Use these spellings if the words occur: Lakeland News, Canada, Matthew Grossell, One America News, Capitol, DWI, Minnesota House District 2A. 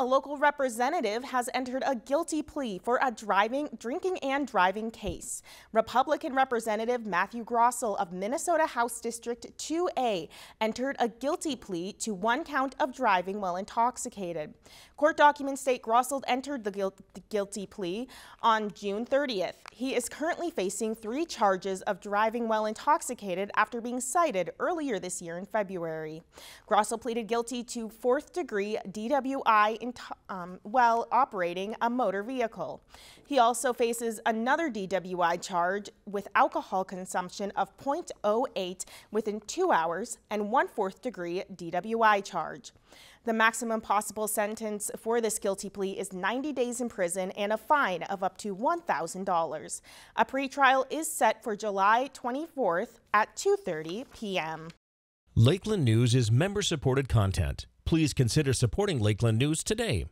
a local representative has entered a guilty plea for a drinking and driving case. Republican Representative Matthew Grossell of Minnesota House District 2A entered a guilty plea to one count of driving while intoxicated. Court documents state Grossell entered the guilty plea on June 30th. He is currently facing 3 charges of driving while intoxicated after being cited earlier this year in February. Grossell pleaded guilty to 4th-degree DWI while operating a motor vehicle. He also faces another DWI charge with alcohol consumption of 0.08 within 2 hours and 1/4-degree DWI charge. The maximum possible sentence for this guilty plea is 90 days in prison and a fine of up to $1,000. A pretrial is set for July 24th at 2:30 p.m. Lakeland News is member-supported content. Please consider supporting Lakeland News today.